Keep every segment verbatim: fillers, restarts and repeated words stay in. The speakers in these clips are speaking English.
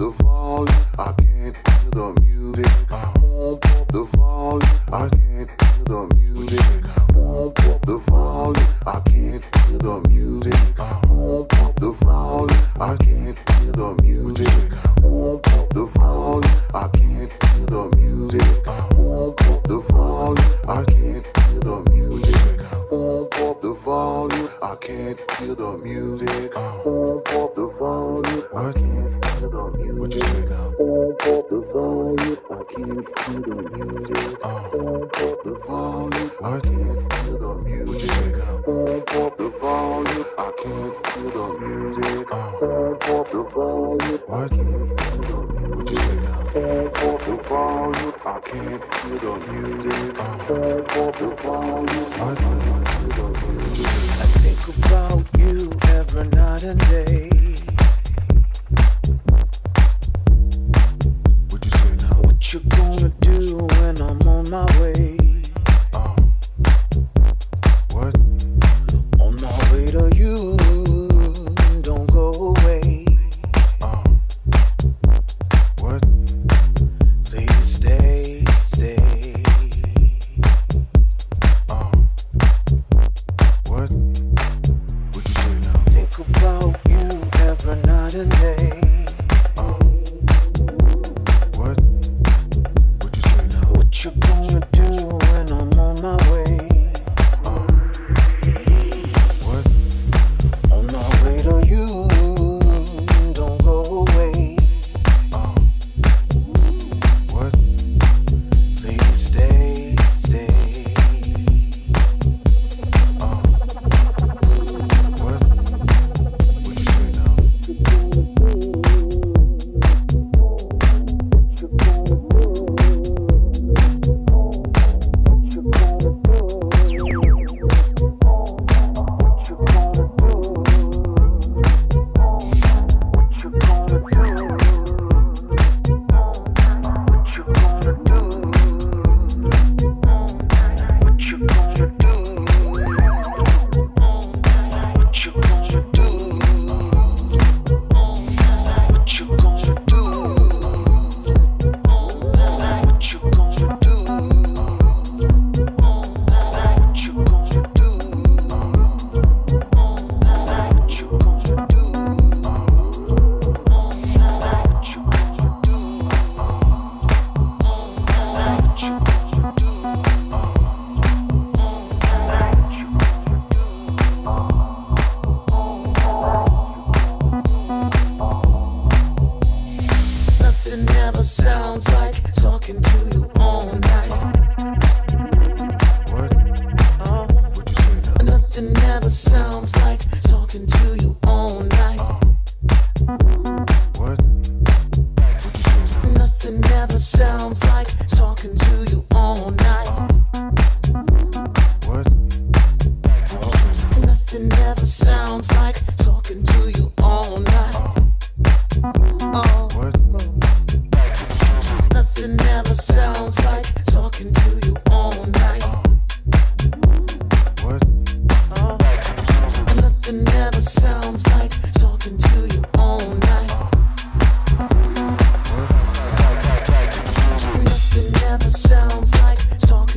the volume, I can't hear the music. Won't pop the volume, I can't hear the music. Won't pop the volume, I can't hear the music. Won't pop the volume, I can't hear the music. Won't pop the volume, I can't hear the music. Won't pop the volume, I can't hear the music. Won't pop the volume, I can't hear the music. Won't pop the volume, I can't hear the music. Won't pop the volume, I can't hear the music. Won't pop the volume, I can't hear the music. Won't pop the volume, I can't hear the music. Won't pop the volume, I can't hear the music. Won't pop the volume, I can't hear the music. Won't pop the volume, I can't hear the music. I think about you every night and day. What you say now? What you gonna do when I'm on my way? Uh, what? On my way to you, don't go away. Uh, what? Please stay, stay. Uh, what? What you say now? Think about you every night and day. What you gonna do when I'm on my way? Uh, what? On my way to you, don't go away. Uh, what? Please stay, stay. Uh, what? What you say now? What you gonna do? Never sounds like talking.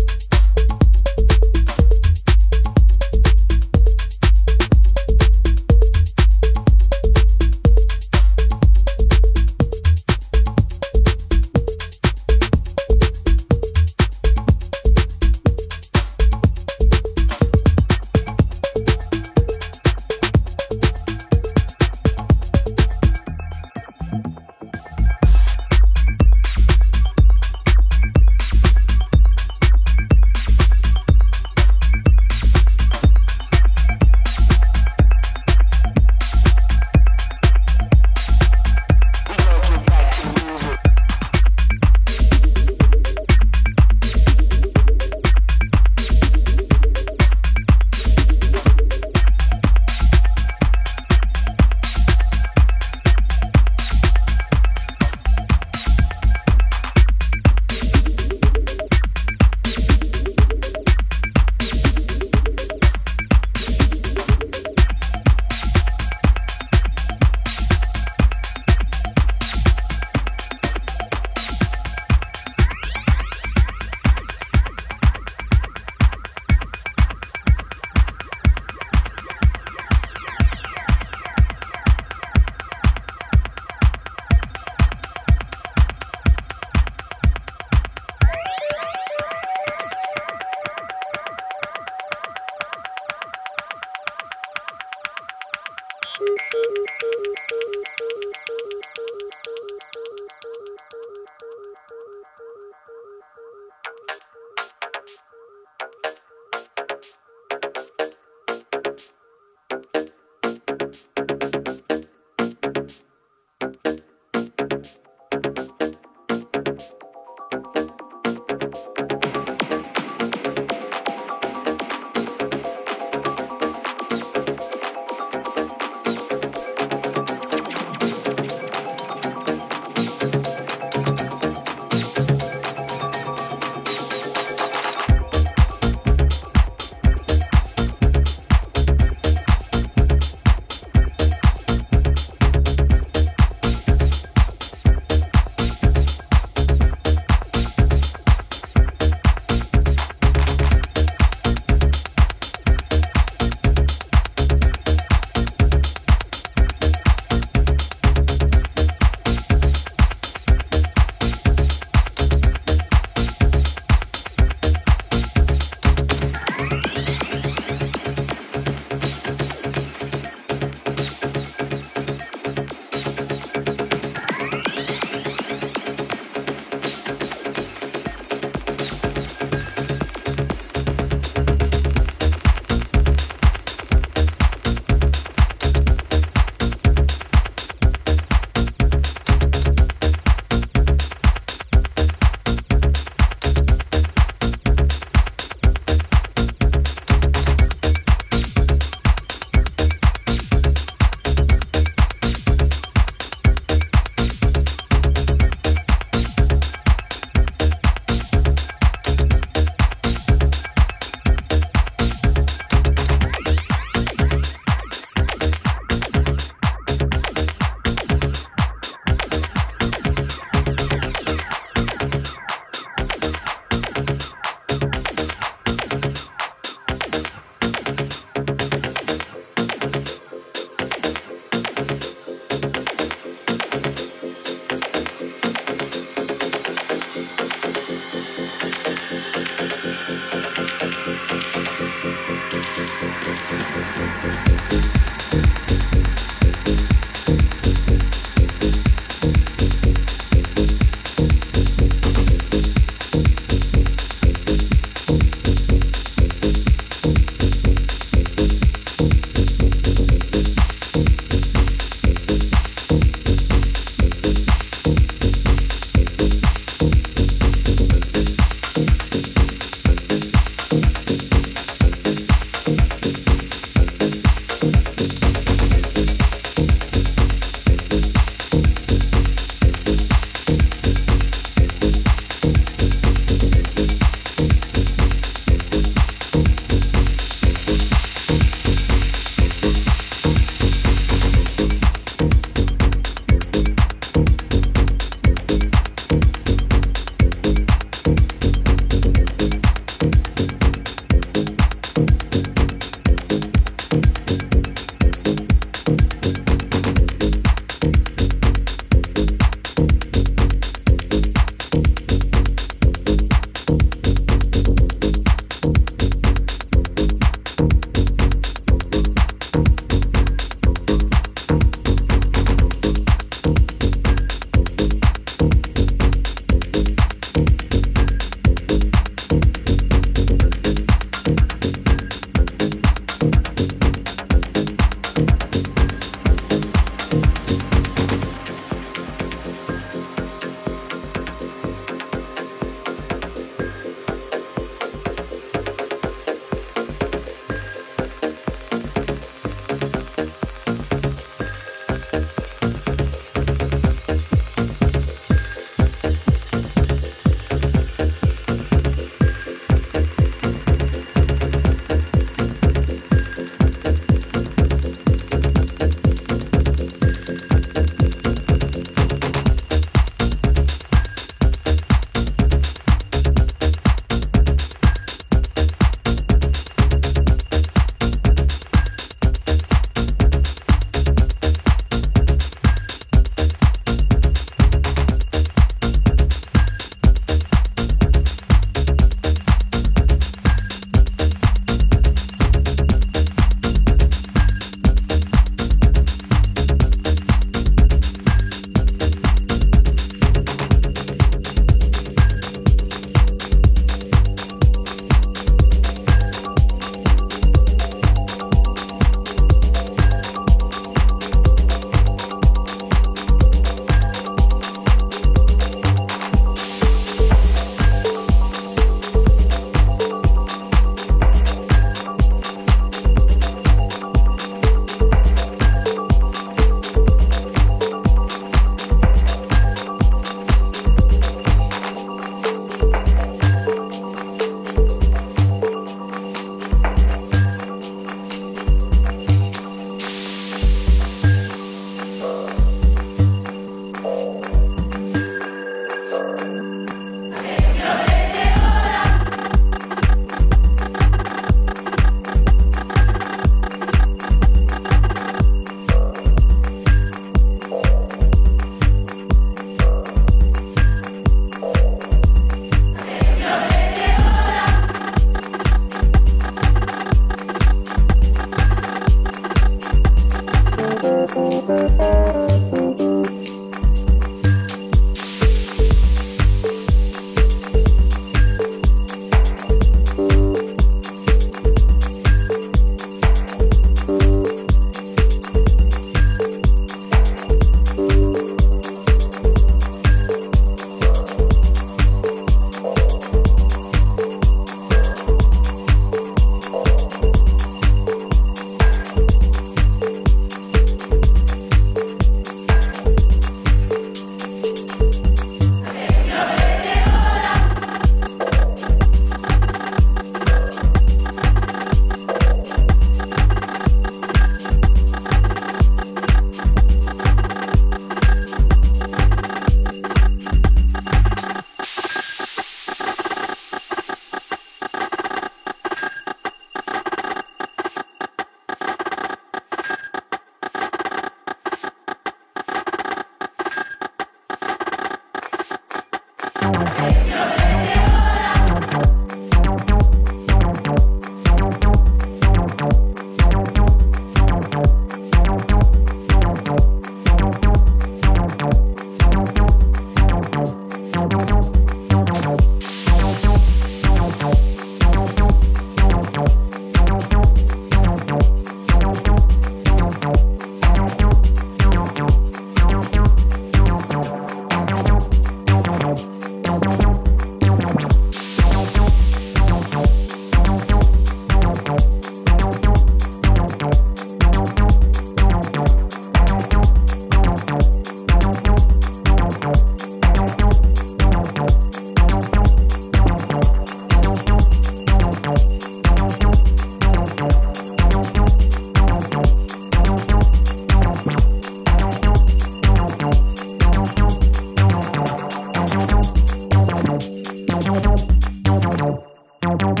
Don't, don't,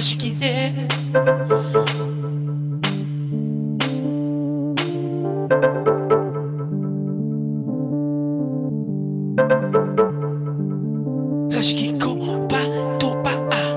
acha que é. Acha que compa, topa, ah.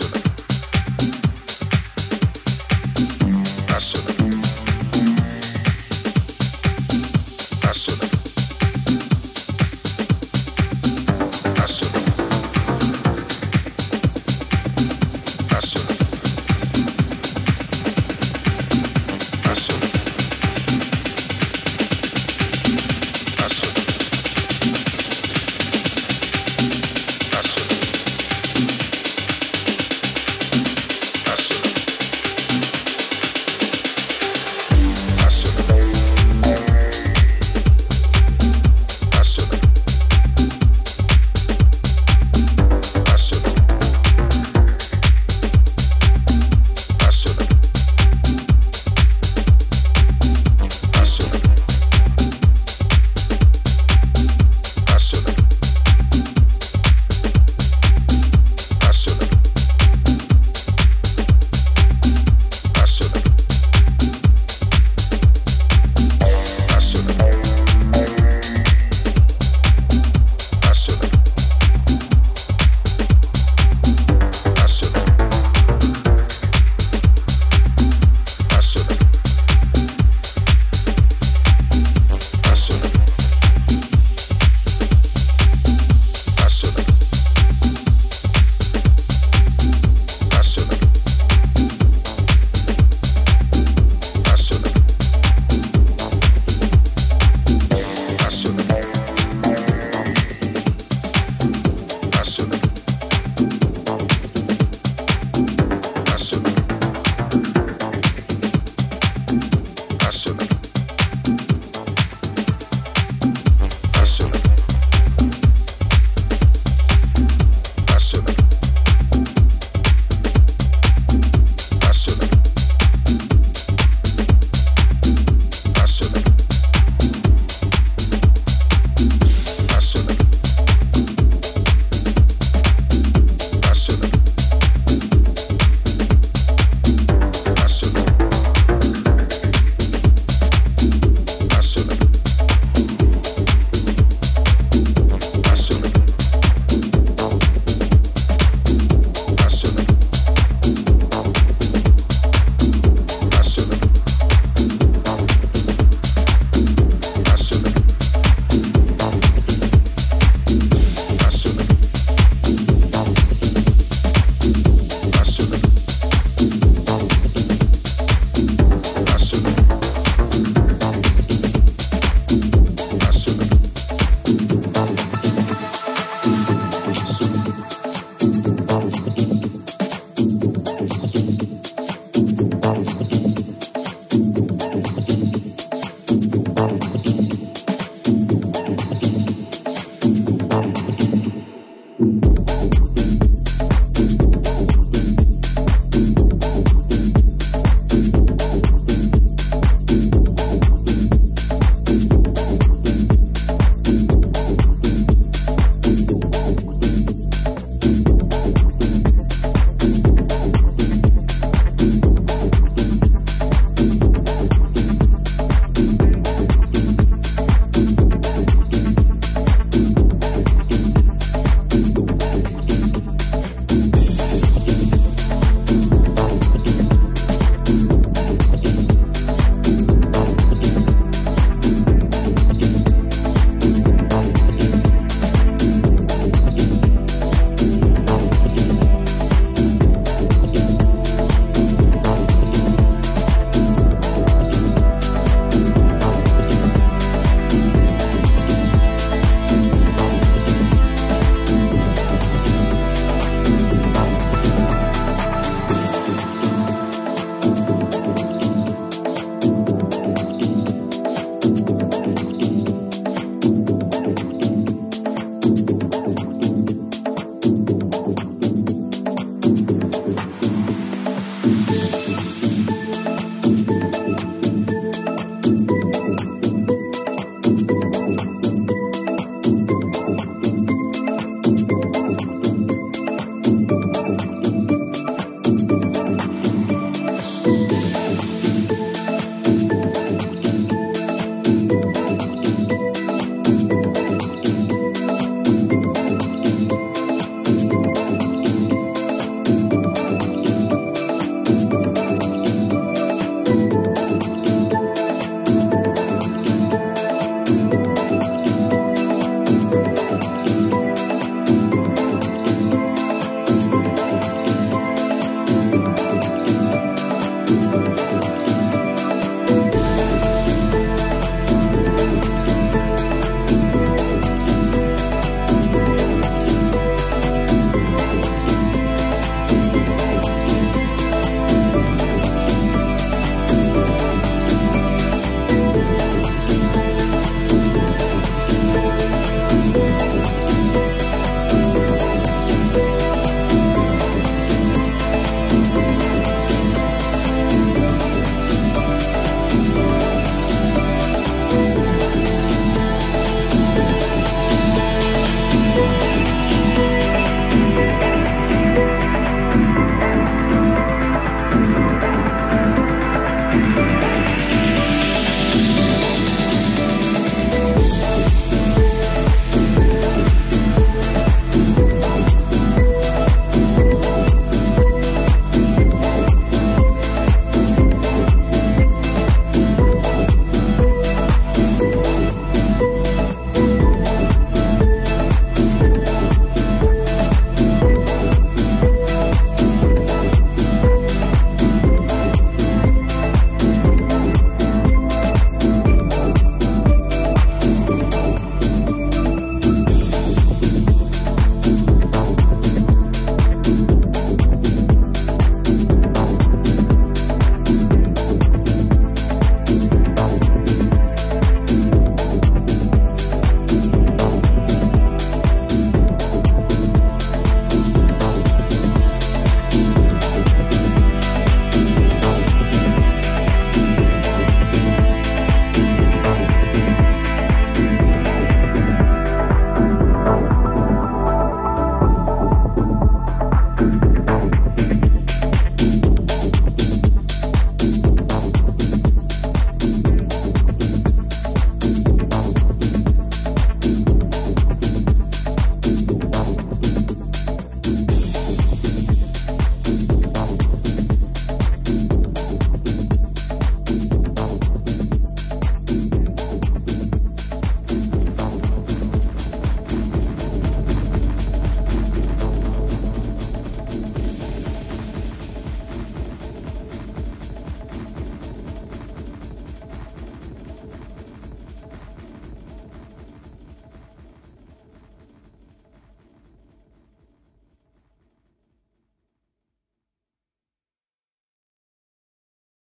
International.